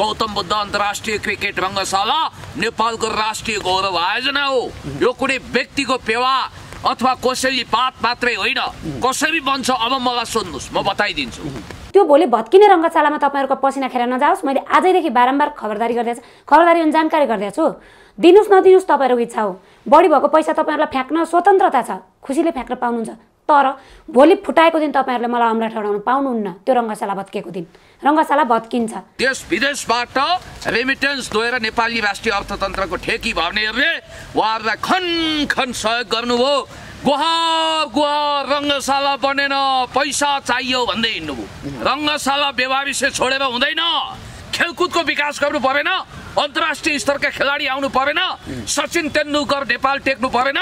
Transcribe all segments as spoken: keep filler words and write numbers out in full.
गौतम बुद्ध अंतरराष्ट्रीय क्रिकेट रंगशाला नेपालको राष्ट्रिय गौरव आयोजना हो। यो कुनै व्यक्तिको पेवा अथवा कसैले बात मात्रै होइन, कसरी बन्छ अब मलाई सोध्नुस्, म बताइदिन्छु। त्यो बोले भत्किने रंगशालामा तपाईहरुको पसिना खेर नजाओस्, मैले आजैदेखि बारम्बार खबरदारी गर्दैछु, खबरदारी अनि जानकारी गर्दैछु। दिनुस् नदिनुस् तपाईहरुको इच्छा हो। बढी भएको पैसा तपाईहरुलाई फ्याक्न स्वतन्त्रता छ, खुसीले फ्याक्न पाउनुहुन्छ, तर भोलि फुटाएको दिन तपाईहरुले मलाई अमला ठडाउन पाउनुहुन्न। त्यो रंगशाला भत्केको दिन रंगशाला भत्किन्छ। देश विदेशबाट रेमिटेन्स दोएर नेपाली राष्ट्रिय अर्थतन्त्रको ठेकी भर्नेहरुले वहाहरुलाई खन खन सहयोग गर्नुभयो। गुहार गुहार रंगशाला बनेन, पैसा चाहियो भन्दै हिँड्नुभयो। रंगशाला व्यवहारिसे छोडेर हुँदैन। खेलकुदको विकास गर्नु पर्दैन, अन्तर्राष्ट्रिय स्तरका खेलाडी आउनु पर्दैन, सचिन तेन्दुलकर नेपाल टेक्नु पर्दैन।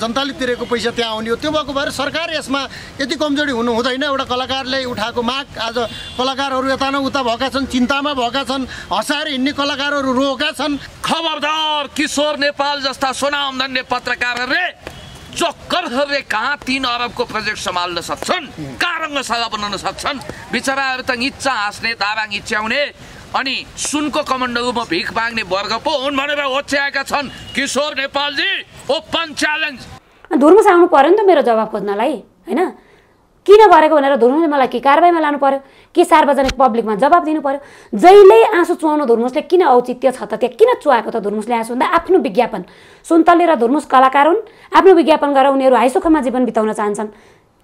जनताले तिरेको पैसा त्यहाँ आउने हो। त्यो भएको भएर सरकार यसमा यति कमजोरी हुनु हुँदैन। एउटा कलाकारले उठाएको माग, आज कलाकारहरू यता न उता भएका छन्, चिन्तामा भएका छन्, हसाएर हिँड्ने कलाकारहरू रोएका छन्। खबरदार किशोर नेपाल जस्ता सोनामधन्य पत्रकारहरूले जोकरहरूले कहाँ तीन अरबको प्रोजेक्ट सम्हाल्न सक्छन्, कहाँ रङ्गशाला बनाउन सक्छन्। बिचराहरू त निच्चा हाँस्ने, दाराङ इच्याउने अनि सुनको कमण्डलमा भिख माग्ने वर्ग पो हुन् भनेर ओछ्याएका छन्। किशोर नेपालजी, ओपन च्यालेन्ज। धुर्मुस आउनु पर्यो नि त मेरो जवाब खोज्नलाई, हैन? किन गरेको भनेर धुर्मुसले मलाई के कारबाहीमा लानु पर्यो, के सार्वजनिक पब्लिकमा जवाब दिनु पर्यो? जहिले आँसु चुहाउनु धुर्मुसले किन औचित्य छ त? त्यहाँ किन चुहाएको त धुर्मुसले आँसु? भन्दा आफ्नो विज्ञापन। सुन्तले र धुर्मुस कलाकार हुन्, आफ्नो विज्ञापन गरेर उनीहरू हाइसोखमा जीवन बिताउन चाहन्छन्।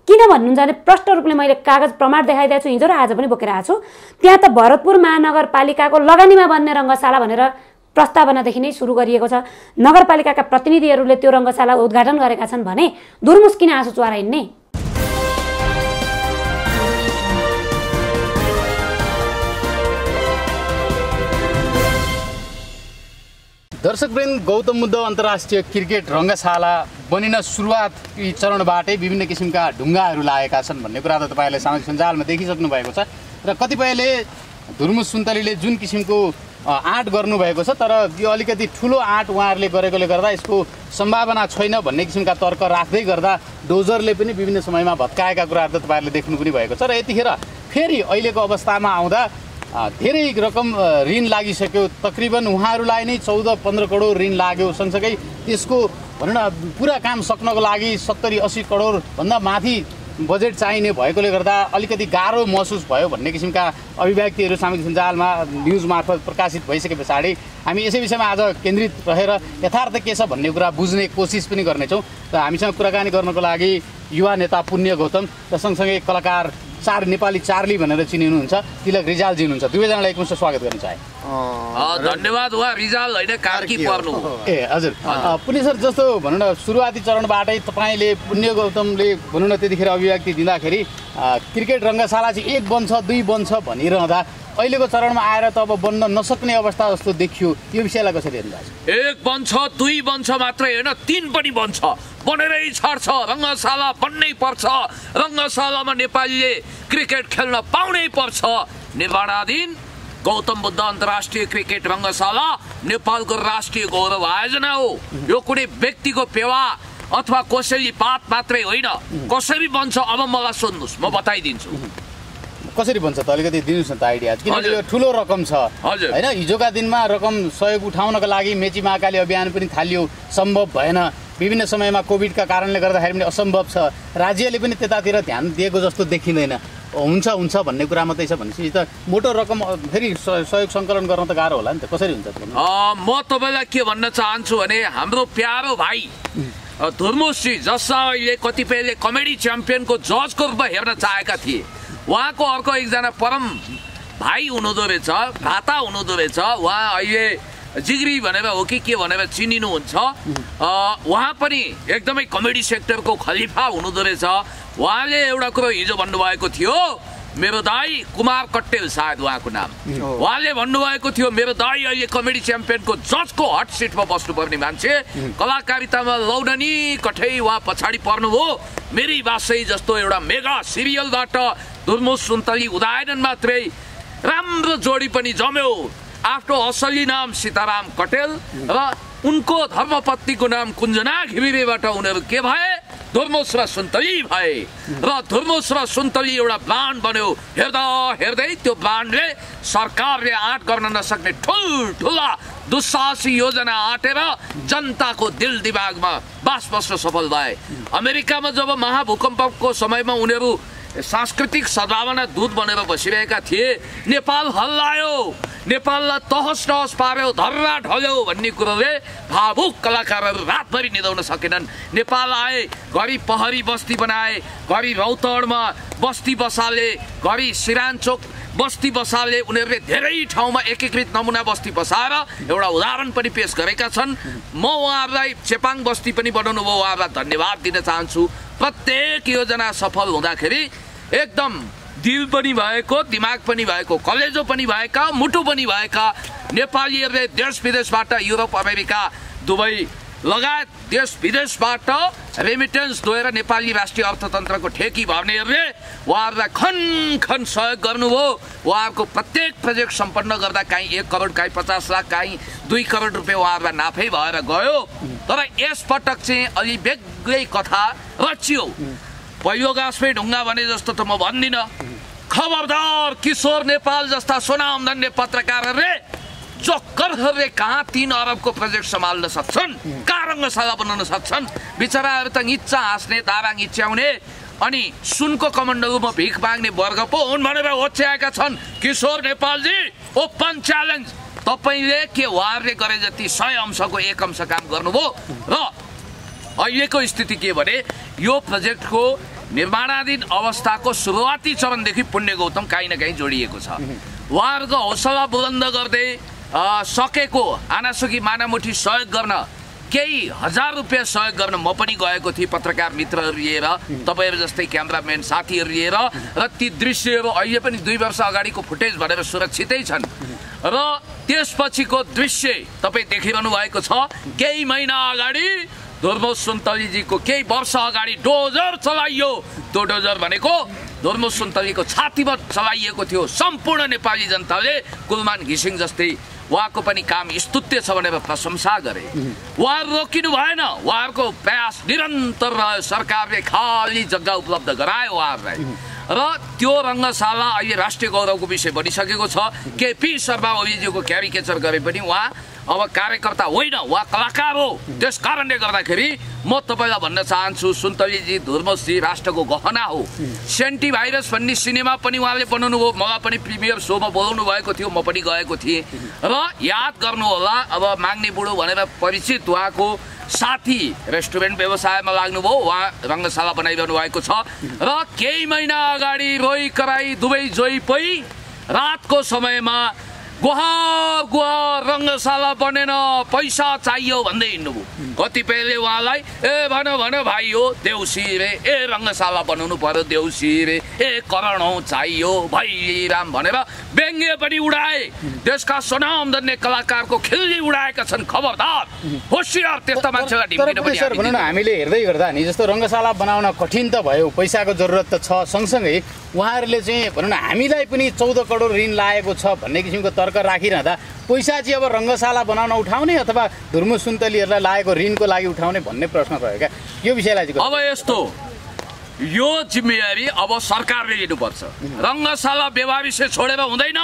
किन भन्नुहुन्छ भने प्रष्ट रूपले मैले कागज प्रमाण देखाइदिएको छु, हिजो र आज पनि बोकेर आएको छु। त्यहाँ त भरतपुर महानगरपालिकाको लगानीमा बन्ने रङ्गशाला भनेर प्रस्तावनादेखि नै सुरु गरिएको छ। नगरपालिकाका प्रतिनिधिहरूले त्यो रङ्गशाला उद्घाटन गरेका छन् भने धुर्मुस किन आँसु चुहाएर हिँड्ने? दर्शकवृन्द, गौतम बुद्ध अन्तर्राष्ट्रिय क्रिकेट रङ्गशाला बनिन सुरुवाती चरणबाटै विभिन्न किसिमका ढुङ्गाहरू लागेका छन् भन्ने कुरा त तपाईँले सामाजिक सञ्जालमा देखिसक्नु भएको छ र कतिपयले धुर्मुस सुन्तलीले जुन किसिमको आँट गर्नुभएको छ, तर यो अलिकति ठुलो आँट उहाँहरूले गरेकोले गर्दा यसको सम्भावना छैन भन्ने किसिमका तर्क राख्दै गर्दा डोजरले पनि विभिन्न समयमा भत्काएका कुराहरू त तपाईँहरूले देख्नु पनि भएको छ। र यतिखेर फेरि अहिलेको अवस्थामा आउँदा धेरै रकम ऋण लागिसक्यो, तकरिबन उहाँहरूलाई नै चौध पन्ध्र करोड ऋण लाग्यो। सँगसँगै त्यसको भनौँ न पुरा काम सक्नको लागि सत्तरी अस्सी करोडभन्दा माथि बजेट चाहिने भएकोले गर्दा अलिकति गाह्रो महसुस भयो भन्ने किसिमका अभिव्यक्तिहरू सामाजिक सञ्जालमा न्युज मार्फत प्रकाशित भइसके पछाडि हामी यसै विषयमा आज केन्द्रित रहेर यथार्थ के छ भन्ने कुरा बुझ्ने कोसिस पनि गर्नेछौँ। र हामीसँग कुराकानी गर्नको लागि युवा नेता पुण्य गौतम र सँगसँगै कलाकार चार नेपाली चार्ली भनेर चिनिनुहुन्छ तिलक रिजालजी हुनुहुन्छ। दुवैजनालाई एकमुष्ट स्वागत गर्न चाहे। धन्यवाद। उहाँ रिजाल होइन कार्की पर्नु। ए हजुर पुण्य सर, जस्तो भनौँ न सुरुवाती चरणबाटै तपाईँले पुण्य गौतमले भनौँ न त्यतिखेर अभिव्यक्ति दिँदाखेरि क्रिकेट रङ्गशाला चाहिँ एक बन्छ दुई बन्छ भनिरहँदा अहिलेको चरणमा आएर त अब बन्न नसक्ने अवस्था जस्तो देखियो, यो विषयलाई कसरी हेर्नुहुन्छ? एक बन्छ दुई बन्छ मात्रै होइन, तीन पनि बन्छ, बनेरै छाड्छ। रङ्गशाला बन्नै पर्छ, रङ्गशालामा नेपालीले क्रिकेट खेल्न पाउनै पर्छ। निर्माणाधीन गौतम बुद्ध अन्तर्राष्ट्रिय क्रिकेट रङ्गशाला नेपालको राष्ट्रिय गौरव आयोजना हो। यो कुनै व्यक्तिको पेवा अथवा कसैले बात मात्रै होइन, कसरी बन्छ अब मलाई सोध्नुहोस्, म बताइदिन्छु। कसरी बन्छ त अलिकति दिनुहोस् न त आइडिया, किनभने यो ठुलो रकम छ होइन? हिजोका दिनमा रकम सहयोग उठाउनको लागि मेची महाकाली अभियान पनि थालियो, सम्भव भएन। विभिन्न समयमा कोभिडका कारणले गर्दाखेरि पनि असम्भव छ। राज्यले पनि त्यतातिर ध्यान दिएको जस्तो देखिँदैन। हुन्छ हुन्छ भन्ने कुरा मात्रै छ भनेपछि त मोटो रकम फेरि सहयोग सङ्कलन गर्न त गाह्रो होला नि त, कसरी हुन्छ? म तपाईँलाई के भन्न चाहन्छु भने हाम्रो प्यारो भाइ धुर्मुसजी, जसले कतिपयले कमेडी च्याम्पियनको जजको रूपमा हेर्न चाहेका थिए, उहाँको अर्को एकजना परम भाइ हुनुहुँदो रहेछ, भाता हुनुहुँदो रहेछ। उहाँ अहिले जिग्री भनेर हो कि के भनेर चिनिनुहुन्छ। उहाँ पनि एकदमै कमेडी सेक्टरको खलिफा हुनुहुँदो रहेछ। उहाँले एउटा कुरो हिजो भन्नुभएको थियो, मेरो दाई कुमार कट्टेल सायद उहाँको नाम, उहाँले भन्नुभएको थियो मेरो दाई अहिले कमेडी च्याम्पियनको जजको हट सिटमा बस्नुपर्ने मान्छे, कलाकारितामा लौडनी कठै उहाँ पछाडि पर्नुभयो। मेरी बासै जस्तो एउटा मेगा सिरियलबाट धुर्मुस सुन्तली उदाहरण मात्रै राम्रो जोडी पनि जम्यो। आफ्नो असली नाम सीताराम कटेल र उनको धर्मपत्नीको नाम कुञ्जना घिमिरेबाट उनीहरू के भए धुर्मुस र सुन्तली भए र धुर्मुस र सुन्तली एउटा ब्रान्ड बन्यो। हेर्दा हेर्दै त्यो ब्रान्डले सरकारले आँट गर्न नसक्ने ठुल्ठुला दुस्साहसी योजना आँटेर जनताको दिल दिमागमा बास बस्न सफल भए। अमेरिकामा जब महाभूकम्पको समयमा उनीहरू सांस्कृतिक सद्भावना दूत बनेर बसिरहेका थिए, नेपाल हल्लायो, नेपाललाई तहस नहस पार्यो, धर्रा ढल्यो भन्ने कुरोले भावुक कलाकारहरू रातभरि निदाउन सकेनन्। नेपाल आए, घरि पहरी बस्ती बनाए, घरि रौतडमा बस्ती बसाले, घरि सिरानचोक बस्ती बसाले। उनीहरूले धेरै ठाउँमा एकीकृत नमुना बस्ती बसाएर एउटा उदाहरण पनि पेश गरेका छन्। म उहाँहरूलाई चेपाङ बस्ती पनि बनाउनु भयो, उहाँहरूलाई धन्यवाद दिन चाहन्छु। प्रत्येक योजना सफल हुँदाखेरि एकदम दिल पनि भएको, दिमाग पनि भएको, कलेजो पनि भएका, मुटु पनि भएका नेपालीहरूले देश विदेशबाट, युरोप अमेरिका दुबई लगायत देश विदेशबाट रेमिटेन्स दोहोऱ्याएर नेपाली राष्ट्रिय अर्थतन्त्रको ठेकी भर्नेहरूले उहाँहरूलाई खन खन सहयोग गर्नुभयो। उहाँहरूको प्रत्येक प्रोजेक्ट सम्पन्न गर्दा काहीँ एक करोड, काहीँ पचास लाख, काहीँ दुई करोड रुपियाँ उहाँहरूलाई नाफै भएर गयो। तर यसपटक चाहिँ अलि बेग्लै कथा रचियो। पहिलो गाँसमै ढुङ्गा भने जस्तो त म भन्दिनँ। खबरदार किशोर नेपाल जस्ता सोनामधन्य पत्रकारहरूले जो करहरूले कहाँ तीन अरबको प्रोजेक्ट सम्हाल्न सक्छन्, कहाँ रङ्गशाला बनाउन सक्छन्। बिचराहरू त इच्छा हाँस्ने, दाराङ इच्छ्याउने अनि सुनको कमण्डलुमा भिख माग्ने वर्ग पो हुन् भनेर ओछ्याएका छन्। किशोर नेपालजी, ओपन च्यालेन्ज, तपाईँले के वारले गरे जति सय अंशको एक अंश काम गर्नुभयो। र अहिलेको स्थिति के भने यो प्रोजेक्टको निर्माणाधीन अवस्थाको सुरुवाती चरणदेखि पुण्य गौतम काहीँ न काहीँ जोडिएको छ। उहाँहरूको हौसला बुलन्द गर्दै सकेको आनासुकी मानामुठी सहयोग गर्न, केही हजार रुपियाँ सहयोग गर्न म पनि गएको थिएँ, पत्रकार मित्रहरू लिएर, तपाईँहरू जस्तै क्यामराम्यान साथीहरू लिएर। र ती दृश्यहरू अहिले पनि दुई वर्ष अगाडिको फुटेज भनेर सुरक्षितै छन् र त्यसपछिको दृश्य तपाईँ देखिरहनु भएको छ। केही महिना अगाडि धुर्मुस सुन्तलीजीको केही वर्ष अगाडि डोजर चलाइयो। त्यो डोजर भनेको धुर्मुस सुन्तलीको छातीमा चलाइएको थियो। सम्पूर्ण नेपाली जनताले कुलमान घिसिङ जस्तै उहाँको पनि काम स्तुत्य छ भनेर प्रशंसा गरे। उहाँहरू रोकिनु भएन, उहाँहरूको प्रयास निरन्तर रह्यो। सरकारले खाली जग्गा उपलब्ध गरायो उहाँहरूलाई र त्यो रङ्गशाला अहिले राष्ट्रिय गौरवको विषय बनिसकेको छ। केपी शर्मा ओलीज्यूको क्यारिकेचर गरे पनि उहाँ अब कार्यकर्ता होइन, उहाँ कलाकार हो। त्यस कारणले गर्दाखेरि म तपाईँलाई भन्न चाहन्छु, सुन्तलीजी, धुर्मुसजी राष्ट्रको गहना हो। सेन्टी भाइरस भन्ने सिनेमा पनि उहाँले बनाउनु भयो, मलाई पनि प्रिमियर सोमा बोलाउनु भएको थियो, म पनि गएको थिएँ। र याद गर्नुहोला, अब माग्ने बुढो भनेर परिचित उहाँको साथी रेस्टुरेन्ट व्यवसायमा लाग्नुभयो, उहाँ रङ्गशाला बनाइरहनु भएको छ। र केही महिना अगाडि रोइ कराई दुवै जोइ पै रातको समयमा गुहार गुहार रङ्गशाला बनेन, पैसा चाहियो भन्दै हिँड्नुभयो। कतिपयले उहाँलाई ए भन भन भाइ हो देउसी रे, ए रङ्गशाला बनाउनु पर्यो देउसी रे, ए करणौँ चाहियो भैली राम भनेर व्यङ्ग्य पनि उडाए। देशका सोनामधन्य कलाकारको खिल्ली उडाएका छन्। खबरदार, होसियार, त्यस्ता मान्छेलाई ढिम्किनु पनि आउँछ। भनौँ न, हामीले हेर्दै गर्दा नि जस्तो रङ्गशाला बनाउन कठिन त भयो, पैसाको जरुरत त छ, सँगसँगै उहाँहरूले चाहिँ भनौँ न हामीलाई पनि चौध करोड ऋण लागेको छ भन्ने किसिमको तर्क राखिरहँदा पैसा चाहिँ अब रङ्गशाला बनाउन उठाउने अथवा धुर्मुस सुन्तलीहरूलाई लागेको ऋणको लागि उठाउने भन्ने प्रश्न रहेका यो विषयलाई अब यस्तो यो जिम्मेवारी अब सरकारले लिनुपर्छ। रङ्गशाला व्यवहारिसे छोडेर हुँदैन।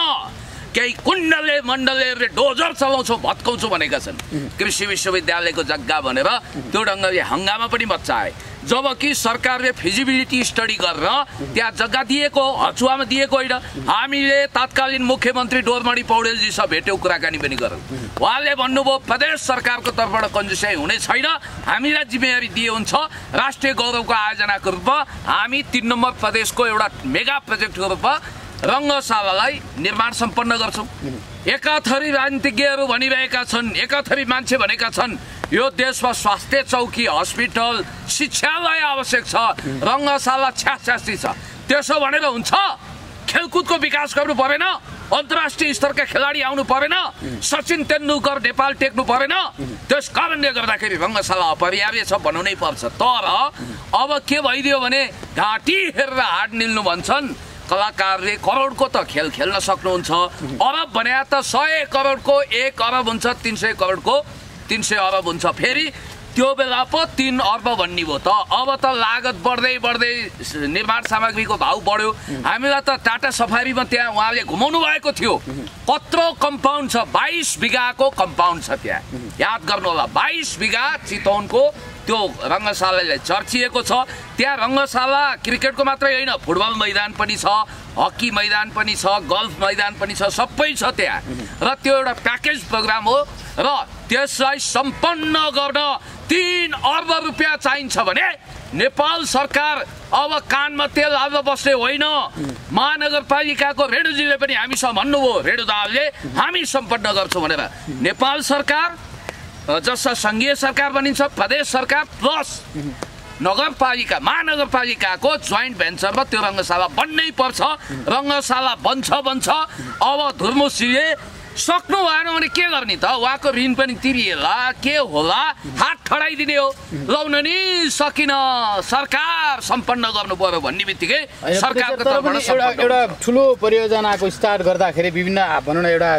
केही कुण्डले मण्डलहरूले डोजर चलाउँछौँ भत्काउँछौँ भनेका छन्। कृषि विश्वविद्यालयको जग्गा भनेर त्यो ढङ्गले हङ्गामा पनि मच्चाए, जबकि सरकारले फिजिबिलिटी स्टडी गरेर त्यहाँ जग्गा दिएको, हचुवामा दिएको होइन। हामीले तत्कालीन मुख्यमन्त्री डोरमणि पौडेलजीसँग भेट्यौँ, कुराकानी पनि गरौँ। उहाँले भन्नुभयो प्रदेश सरकारको तर्फबाट कन्जुसाई हुने छैन, हामीलाई जिम्मेवारी दिए हुन्छ। राष्ट्रिय गौरवको आयोजनाको रूपमा हामी तिन नम्बर प्रदेशको एउटा मेगा प्रोजेक्टको रूपमा रङ्गशालालाई निर्माण सम्पन्न गर्छौँ। एकाथरी राजनीतिज्ञहरू भनिरहेका छन्, एकाथरी मान्छे भनेका छन् यो देशमा स्वास्थ्य चौकी, हस्पिटल, शिक्षालय आवश्यक छ, रङ्गशाला छ्यासी छ। त्यसो भनेर हुन्छ? खेलकुदको विकास गर्नु परेन? अन्तर्राष्ट्रिय स्तरका खेलाडी आउनु परेन? सचिन तेन्दुलकर नेपाल टेक्नु परेन? त्यस कारणले गर्दाखेरि रङ्गशाला अपरिहार्य छ, बनाउनै पर्छ। तर अब के भइदियो भने घाँटी हेरेर हाड निल्नु भन्छन्। कलाकारले करोडको त खेल खेल्न सक्नुहुन्छ, अरब भने त सय करोडको एक अरब हुन्छ, तिन सय करोडको तिन सय अरब हुन्छ। फेरि त्यो बेला पो तीन अर्ब भन्ने भयो त। अब त लागत बढ्दै बढ्दै निर्माण सामग्रीको भाउ बढ्यो। हामीलाई त टाटा सफारीमा त्यहाँ उहाँले घुमाउनु भएको थियो, कत्रो कम्पाउन्ड छ, बाइस बिगाको कम्पाउन्ड छ त्यहाँ, याद गर्नु होला। बाइस बिगा चितवनको त्यो रङ्गशालाले चर्चिएको छ। त्यहाँ रङ्गशाला क्रिकेटको मात्रै होइन, फुटबल मैदान पनि छ, हकी मैदान पनि छ, गल्फ मैदान पनि छ, सबै छ त्यहाँ। र त्यो एउटा प्याकेज प्रोग्राम हो र त्यसलाई सम्पन्न गर्न तीन अर्ब रुपियाँ चाहिन्छ भने नेपाल सरकार अब कानमा तेल हाल्न बस्ने होइन। महानगरपालिकाको रेणुजीले पनि हामीसँग भन्नुभयो, रेणु दालले, हामी सम्पन्न गर्छौँ भनेर। नेपाल सरकार जसलाई सङ्घीय सरकार भनिन्छ, प्रदेश सरकार प्लस नगरपालिका महानगरपालिकाको जोइन्ट भेन्चरमा त्यो रङ्गशाला बन्नै पर्छ। रङ्गशाला बन्छ बन्छ। अब धुर्मुसजीले सक्नु भएन भने के गर्ने त? उहाँको ऋण पनि तिरिएला के होला, हात ठडाइदिने हो। लाउन नि सकिन, सरकार सम्पन्न गर्नु पर्यो भन्ने बित्तिकै सरकारको तर्फबाट एउटा ठुलो परियोजनाको स्टार्ट गर्दाखेरि विभिन्न भनौँ न एउटा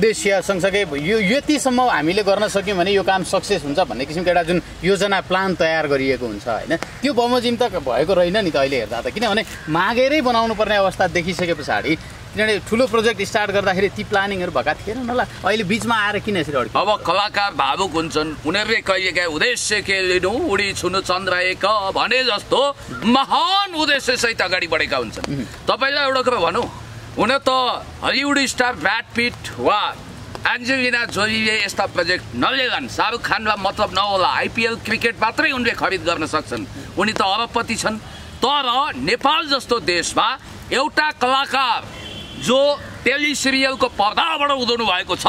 उद्देश्य सँगसँगै यो यतिसम्म हामीले गर्न सक्यौँ भने यो काम सक्सेस हुन्छ भन्ने किसिमको एउटा जुन योजना प्लान तयार गरिएको हुन्छ होइन, त्यो बमोजिम त भएको रहेन नि त अहिले हेर्दा त। किनभने मागेरै बनाउनु पर्ने अवस्था देखिसके पछाडि, किनभने ठुलो प्रोजेक्ट स्टार्ट गर्दाखेरि ती प्लानिङहरू भएका थिएनन् होला। अहिले बिचमा आएर किन यसरी अड्किन्छ? अब कलाकार भावुक हुन्छन्, उनीहरूले कहिलेकाहीँ उद्देश्य के लिनु उडी छुनु चन्द्र एक भने जस्तो महान उद्देश्यसहित अगाडि बढेका हुन्छन्। तपाईँलाई एउटा कुरा भनौँ, हुन त हलिउड स्टार ब्राड पिट वा एन्जेलिना जोलीले यस्ता प्रोजेक्ट नलेलान्, शाहरुख खानलाई मतलब नहोला, आइपिएल क्रिकेट मात्रै उनले खरिद गर्न सक्छन्, उनी त अरबपति छन्। तर नेपाल जस्तो देशमा एउटा कलाकार जो टेली सिरियलको पर्दाबाट उदाउनु भएको छ,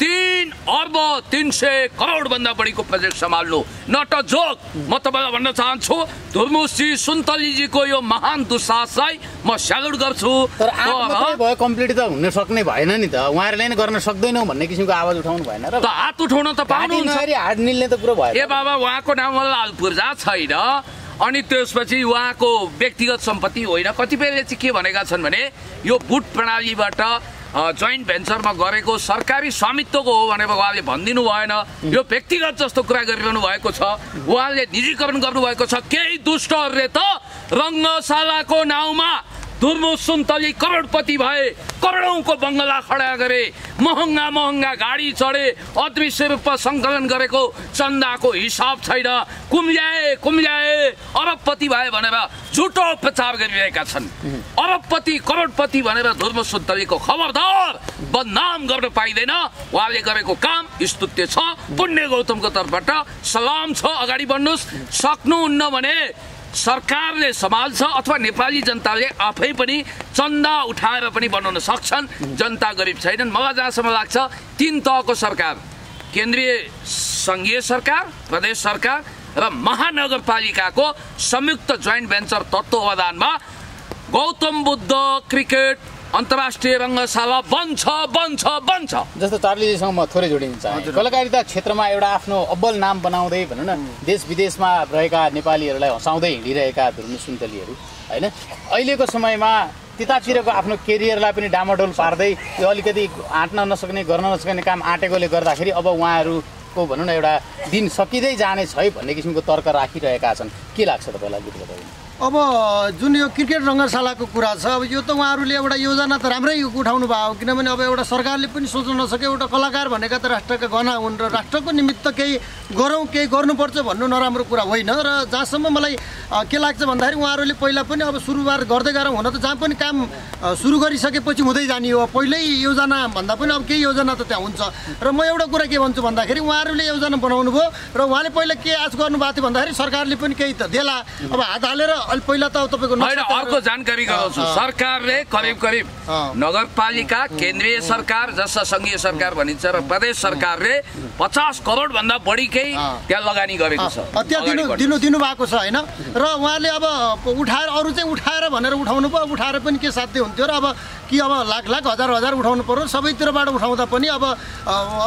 तीन अर्ब तीन सय करोडभन्दा बढीको प्रोजेक्ट सम्हाल्नु नट अ जोक। म तपाईँलाई भन्न चाहन्छु, धुर्मुसजी सुन्तलीजीको यो महान दुस्साहसलाई म स्यालुट गर्छु। तर आफै भयो कम्प्लिट त हुन सक्ने भएन नि त, उहाँहरूले नै गर्न सक्दैनौ भन्ने किसिमको आवाज उठाउनु भएन र। त हात उठाउन त पाउनुहुन्छ, हात निल्ने त पुरो भयो। ए बाबा, उहाँको नाम लाल पूर्जा छैन। अनि त्यसपछि उहाँको व्यक्तिगत सम्पत्ति होइन। कतिपयले चाहिँ के भनेका छन् भने यो बुट प्रणालीबाट जोइन्ट भेन्चरमा गरेको सरकारी स्वामित्वको हो भनेर उहाँले भनिदिनु भएन। यो व्यक्तिगत जस्तो कुरा गरिरहनु भएको छ, उहाँले निजीकरण गर्नुभएको छ। केही दुष्टहरूले त रङ्गशालाको नाउँमा धुर्मुस सुन्तली करोडपति भए, करोडौँको बङ्गला खडा गरे, महँगा महँगा गाडी चढे, अदृश्य रूपमा सङ्कलन गरेको चन्दाको हिसाब छैन, कुम्ल्याए कुम्ल्याए अरबपति भए भनेर झुटो प्रचार गरिरहेका छन्। अरबपति करोडपति भनेर धुर्मुस सुन्तलीको खबरदार बदनाम गर्न पाइँदैन। उहाँले गरेको काम स्तुत्य छ। पुण्य गौतमको तर्फबाट सलाम छ, अगाडि बढ्नुहोस्। सक्नुहुन्न भने सरकारले सम्हाल्छ अथवा नेपाली जनताले आफै पनि चन्दा उठाएर पनि बनाउन सक्छन्। जनता गरिब छैनन्। मलाई जहाँसम्म लाग्छ, तीन तहको सरकार, केन्द्रीय सङ्घीय सरकार, प्रदेश सरकार र महानगरपालिकाको संयुक्त जोइन्ट भेन्चर तत्त्वावधानमा गौतम बुद्ध क्रिकेट अन्तर्राष्ट्रिय रङ्गशाला बन्छ बन्छ बन्छ। जस्तो चार्लीजीसँग म थोरै जोडिन चाहन्छु, कलाकारिता क्षेत्रमा एउटा आफ्नो अब्बल नाम बनाउँदै भनौँ न देश विदेशमा रहेका नेपालीहरूलाई हँसाउँदै हिँडिरहेका धुर्मुस सुन्तलीहरू होइन, अहिलेको समयमा त्यतातिरको आफ्नो केरियरलाई पनि डामाडोल पार्दै यो अलिकति आँट्न नसक्ने गर्न नसक्ने काम आँटेकोले गर्दाखेरि अब उहाँहरूको भनौँ न एउटा दिन सकिँदै जानेछ है भन्ने किसिमको तर्क राखिरहेका छन्। के लाग्छ तपाईँलाई गीत गाउँदा? अब जुन यो क्रिकेट रङ्गशालाको कुरा छ, अब यो त उहाँहरूले एउटा योजना त राम्रै उठाउनु भयो। किनभने अब एउटा सरकारले पनि सोच्न नसक्यो, एउटा कलाकार भनेका त राष्ट्रका गहना हुन् र राष्ट्रको निमित्त केही गरौँ केही गर्नुपर्छ भन्नु नराम्रो कुरा होइन। र जहाँसम्म मलाई के लाग्छ भन्दाखेरि उहाँहरूले पहिला पनि अब सुरुवात गर्दै गरौँ, हुन त जहाँ पनि काम सुरु गरिसकेपछि हुँदै जाने हो, पहिल्यै योजना भन्दा पनि अब केही योजना त त्यहाँ हुन्छ। र म एउटा कुरा के भन्छु भन्दाखेरि उहाँहरूले योजना बनाउनु भयो र उहाँले पहिला के आश गर्नुभएको थियो भन्दाखेरि सरकारले पनि केही त देला। अब हात हालेर अहिले पहिला त तपाईको नभए अर्को जानकारी गराउँछु। सरकारले करिब करिब नगरपालिका, केन्द्रीय सरकार जसमा सङ्घीय सरकार भनिन्छ र प्रदेश सरकारले पचास करोड भन्दा बढीकै त्यहाँ लगानी गरेको छ, त्यहाँ दिनु दिनु भएको छ हैन। र उहाँले अब उठाएर अरु चाहिँ उठाएर भनेर उठाउनु पर्यो, उठाएर पनि के साध्य हुन्थ्यो र? अब कि अब लाख लाख हजार हजार उठाउनु पर्यो, सबैतिरबाट उठाउँदा पनि अब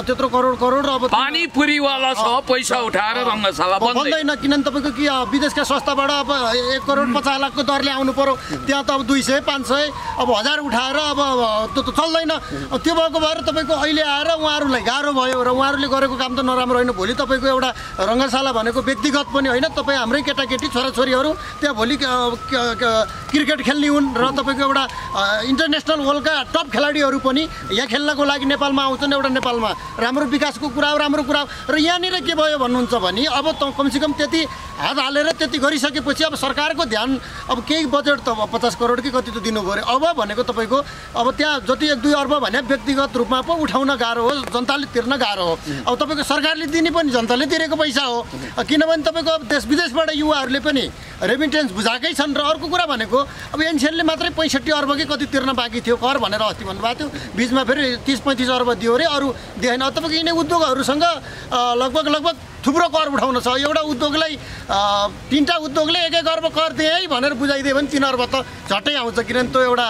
त्यत्रो करोड करोड अब पानी पुरीवाला छ पैसा उठाएर रङ्गशाला बन्दैन। किनभने तपाईको कि विदेशका संस्थाबाट अब करोड़ पचास लाख को दरले आउनु पर्यो। त्यहाँ त अब दुई सौ पांच सौ अब हजार उठाएर अब त्यो त चल्दैन। अब त्यो भएको भएर तपाईको अहिले आएर उहाँहरुलाई गाह्रो भयो र उहाँहरुले गरेको काम त नराम्रो हैन। भोलि तपाईको एउटा रंगशाला भनेको व्यक्तिगत पनि हैन, तपाई हाम्रै केटाकेटी छोराछोरीहरु त्यहाँ भोलि क्रिकेट खेल्ने हुन् र तपाईको एउटा इन्टरनेशनल वर्ल्ड का टप खेलाडीहरु पनि यहाँ खेल्नको लागि नेपालमा आउँछन्। एउटा नेपालमा राम्रो विकासको कुरा हो, राम्रो कुरा र यहाँ नि के भयो भन्नुहुन्छ भने अब त कमसेकम त्यति हात हालेर त्यति गरिसकेपछि अब सरकारको ध्यान अब केही बजेट त पचास करोडकै कति त दिनु पर्यो। अब भनेको तपाईको अब त्यहाँ जति एक दुई अर्ब भने व्यक्तिगत रूपमा पो उठाउन गाह्रो हो, जनताले तिर्न गाह्रो हो। अब तपाईको सरकारले दिने पनि जनताले तिरेको पैसा हो, किनभने तपाईको अब देश विदेशबाट युवाहरूले पनि रेमिटेन्स बुझाएकै छन्। र अर्को कुरा भनेको अब एनसिएलले मात्रै पैँसठी अर्बकै कति तिर्न बाँकी थियो कर भनेर अस्ति भन्नुभएको थियो, बिचमा फेरि तिस पैँतिस अर्ब दियो अरे अरू दिएन। अब तपाईँको यिनै उद्योगहरूसँग लगभग लगभग थुप्रो कर उठाउन छ। एउटा उद्योगलाई तीनटा उद्योगले एक एक अर्ब कर दिए है भनेर बुझाइदियो भने तीन अर्ब त झट्टै आउँछ, किनभने त्यो एउटा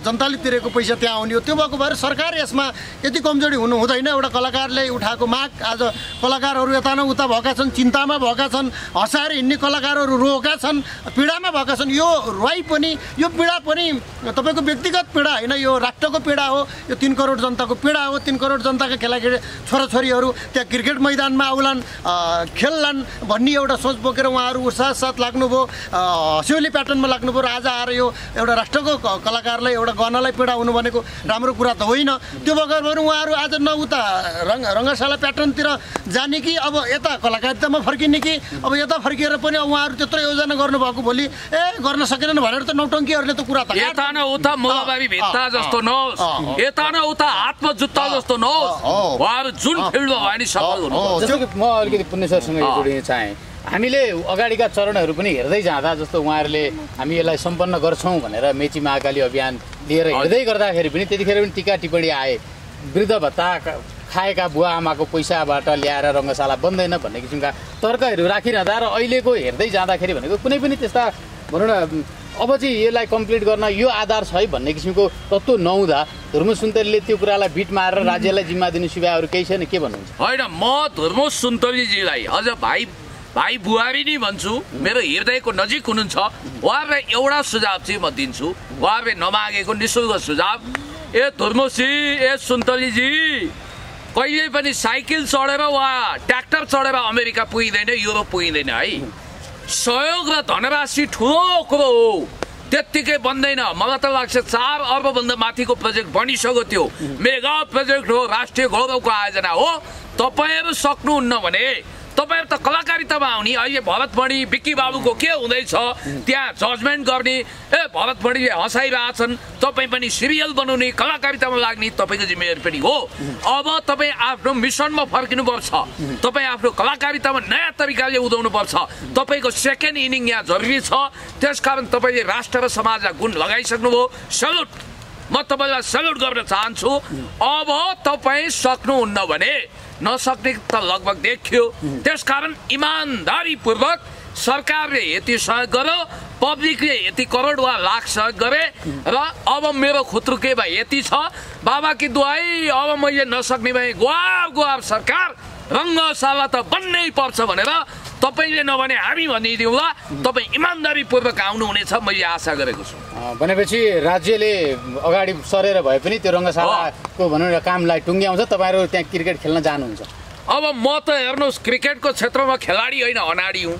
जनताले तिरेको पैसा त्यहाँ आउने हो। त्यो भएको भएर सरकार यसमा यति कमजोरी हुनु हुँदैन। एउटा कलाकारले उठाएको माग आज कलाकारहरू यता न उता भएका छन्, चिन्तामा भएका छन्, हँसाएर हिँड्ने कलाकारहरू रोएका छन्, पीडामा भएका छन्। यो रोइ पनि यो पीडा पनि तपाईँको व्यक्तिगत पीडा होइन, यो राष्ट्रको पीडा हो, यो तिन करोड जनताको पीडा हो। तिन करोड जनताका खेलाडी छोराछोरीहरू त्यहाँ क्रिकेट मैदानमा आउलान्, खेल्लान् भन्ने एउटा सोच बोकेर उहाँहरू उत्साह साथ लाग्नुभयो, हँस्यौली प्याटर्नमा लाग्नुभयो र आज आएर यो एउटा राष्ट्रको कलाकारलाई एउटा गर्नलाई पीडा हुनु भनेको राम्रो कुरा त होइन। त्यो बगर भएर उहाँहरू आज न उता रङ रङ्गशाला प्याटर्नतिर जाने कि अब यता कलाकारितामा फर्किने कि अब यता फर्किएर पनि उहाँहरू त्यत्रो योजना गर्नुभएको भोलि ए गर्न सकेनन् भनेर त नौटङ्कीहरूले त कुरा त यता न उता मोहबारी भेट्टा जस्तो नहोस्, यता न उता हातमा जुत्ता जस्तो नहोस्, उहाँहरू जुन फिल्डमा भए नि सफल हुनु। अलिकति पुण्य सरसँग यो जोडिन चाहे, हामीले अगाडिका चरणहरू पनि हेर्दै जाँदा जस्तो उहाँहरूले हामी यसलाई सम्पन्न गर्छौँ भनेर मेची महाकाली अभियान लिएर हिँड्दै गर्दाखेरि पनि त्यतिखेर पनि टिका टिप्पणी आए, वृद्ध भत्ता खाएका बुवा आमाको पैसाबाट ल्याएर रङ्गशाला बन्दैन भन्ने किसिमका तर्कहरू राखिरहँदा र अहिलेको हेर्दै जाँदाखेरि भनेको कुनै पनि त्यस्ता भनौँ न अब चाहिँ यसलाई कम्प्लिट गर्न यो आधार छ है भन्ने किसिमको तत्त्व नहुँदा धुर्मुस सुन्तलीले त्यो कुरालाई बिट मारेर राज्यलाई जिम्मा दिने सिवाय अरू केही छैन। के भन्नुहुन्छ? होइन, म धुर्मुस सुन्तलीजीलाई अझ भाइ भाइ बुहारी नै भन्छु, मेरो हृदयको नजिक हुनुहुन्छ। उहाँहरूलाई एउटा सुझाव चाहिँ म दिन्छु, उहाँहरूले नमागेको निःशुल्क सुझाव। ए धुर्मुसजी, ए सुन्तलीजी, कहिले पनि साइकल चढेर वा ट्र्याक्टर चढेर अमेरिका पुगिँदैन, युरोप पुगिँदैन है। सहयोग र धनराशि ठुलो कुरो हो, त्यत्तिकै बन्दैन। मलाई त लाग्छ चार अर्बभन्दा माथिको प्रोजेक्ट बनिसक्यो, त्यो मेगा प्रोजेक्ट हो, राष्ट्रिय गौरवको आयोजना हो। तपाईँहरू सक्नुहुन्न भने तपाईँहरू त कलाकारितामा आउने। अहिले भरतमणि बिक्की बाबुको के हुँदैछ त्यहाँ जजमेन्ट गर्ने, ए भरतमणिले हँसाइरहेछन्, तपाईँ पनि सिरियल बनाउने कलाकारितामा लाग्ने तपाईँको जिम्मेवारी पनि हो। अब तपाईँ आफ्नो मिसनमा फर्किनुपर्छ, तपाईँ आफ्नो कलाकारितामा नयाँ तरिकाले उदाउनुपर्छ। तपाईँको सेकेन्ड इनिङ यहाँ जरुरी छ, त्यसकारण तपाईँले राष्ट्र र समाजलाई गुण लगाइसक्नुभयो। सल्युट, म तपाईँलाई सल्युट गर्न चाहन्छु। अब तपाईँ सक्नुहुन्न भने नसक्ने त लगभग देखियो, त्यसकारण इमान्दारीपूर्वक सरकारले यति सहयोग गर्यो, पब्लिकले यति करोड वा लाख सहयोग गरे। र अब मेरो खुत्रुकेमा यति छ, बाबा कि दुआई अब मैले नसक्ने भए गुहार गुहार सरकार रङ्गशाला त बन्नै पर्छ भनेर तपाईँले नभने हामी भनिदिउँला। तपाईँ इमान्दारीपूर्वक आउनुहुनेछ मैले आशा गरेको छु। भनेपछि राज्यले अगाडि सरेर भए पनि त्यो रङ्गशालाको भनौँ न कामलाई टुङ्ग्याउँछ, तपाईँहरू त्यहाँ क्रिकेट खेल्न जानुहुन्छ। अब म त हेर्नुहोस् क्रिकेटको क्षेत्रमा खेलाडी होइन, अनाडी हुँ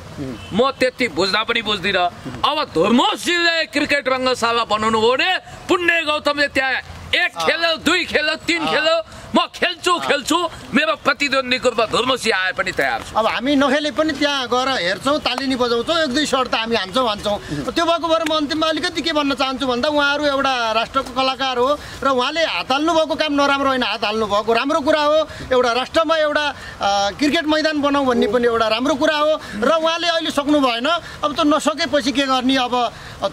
म, त्यति बुझ्दा पनि बुझ्दिनँ। अब धुर्मुसजीले क्रिकेट रङ्गशाला बनाउनु हो भने पुण्य गौतमले त्यहाँ एक खेल्यो, दुई खेल्यो, तीन खेल्यो, म खेल्छु खेल्छु, मेरो प्रतिद्वन्दीको रूपमा धुर्मुसी आए पनि तयार छु। अब हामी नखेले पनि त्यहाँ गएर हेर्छौँ, तालिनी बजाउँछौँ, एक दुई सर्ट त हामी हान्छौँ भन्छौँ। त्यो भएको भएर म अन्तिममा अलिकति के भन्न चाहन्छु भन्दा उहाँहरू एउटा राष्ट्रको कलाकार हो र उहाँले हात हाल्नु भएको काम नराम्रो होइन, हात हाल्नु भएको राम्रो कुरा हो। एउटा राष्ट्रमा एउटा क्रिकेट मैदान बनाऊ भन्ने पनि एउटा राम्रो कुरा हो र उहाँले अहिले सक्नु भएन। अब त नसकेपछि के गर्ने? अब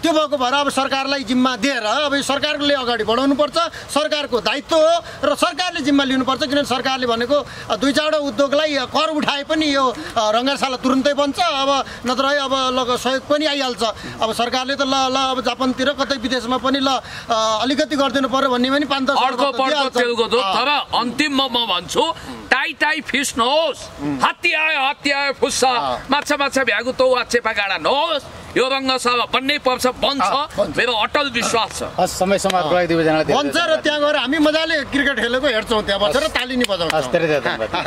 त्यो भएको भएर अब सरकारलाई जिम्मा दिएर अब यो सरकारले अगाडि बढाउनुपर्छ, सरकारको दायित्व हो र सरकारले जिम्मा लिनुपर्छ। किनभने सरकारले भनेको दुई चारवटा उद्योगलाई कर उठाए पनि यो रङ्गशाला तुरुन्तै बन्छ, अब नत्र है अब ल सहयोग पनि आइहाल्छ। अब सरकारले त ल ल अब जापानतिर कतै विदेशमा पनि ल अलिकति गरिदिनु पर्यो भन्ने पनि पाँच दस अर्को। तर अन्तिममा म भन्छु टाई टाई फिस नहोस्, हात्ती आयो हात्ती आयो फुस्छ, माछा माछा भ्यागुतो वा चेपागाडा नहोस्। यो रङ्गशाला बन्नै पर्छ बन्छ मेरो अटल विश्वास छ। हस् समय समाज गराइदिबे जनाले बन्छ र त्यहाँ गएर हामी मजाले क्रिकेट खेलेको हेर्छौं, त्यहाँ बसेर ताली नि बजाउँछौं।